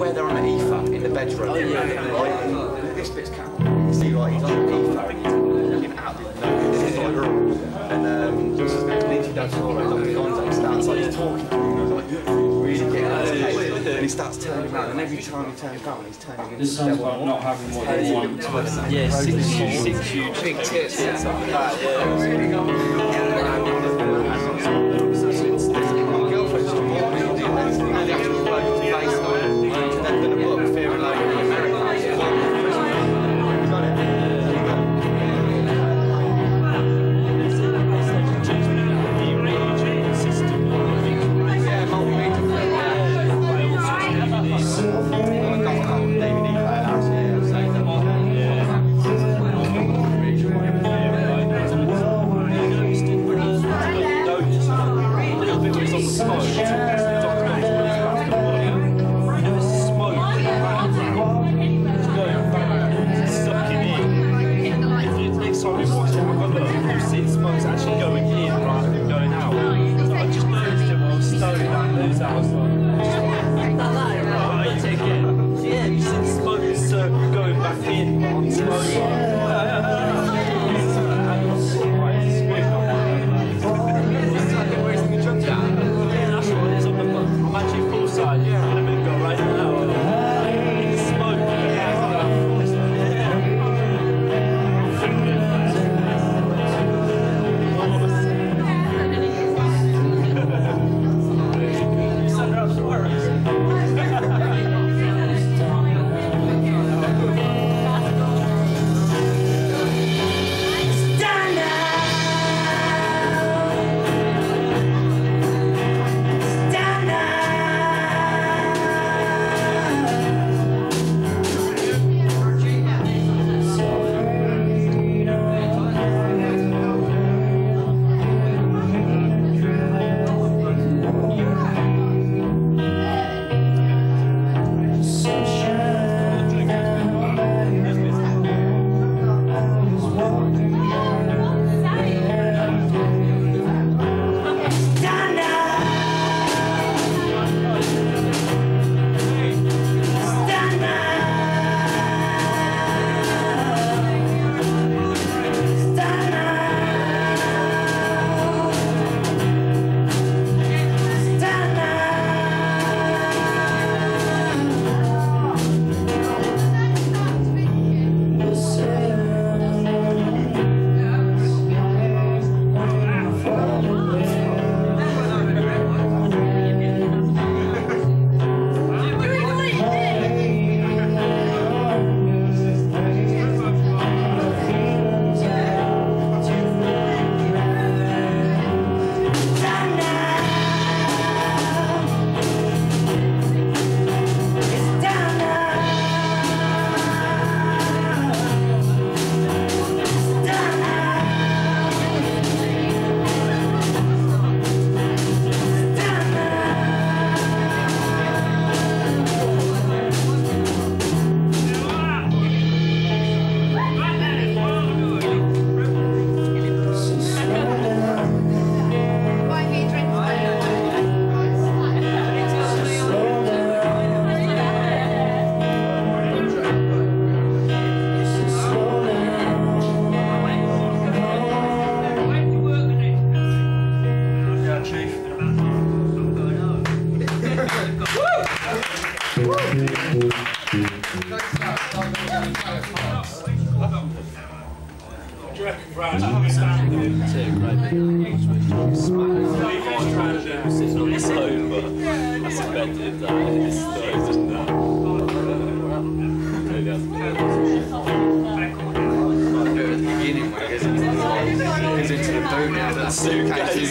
wear them on an ephah in the bedroom. Oh, yeah, yeah. Right? This bit's camel. See, like, he's on an ephah. Looking out the window. This is like rural. And Lindsay does all right. Like, he starts, like, he's talking to him. And he's like, really getting out of his head. And he starts turning around. And every time he turns around, he's turning into this sounds like not having what they want. Yeah, six huge big tits. Yeah, something like that. Yeah,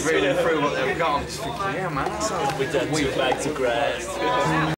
really Reading through what they've got, I'm just thinking, yeah man, that sounds like we've done 2 bags of grass.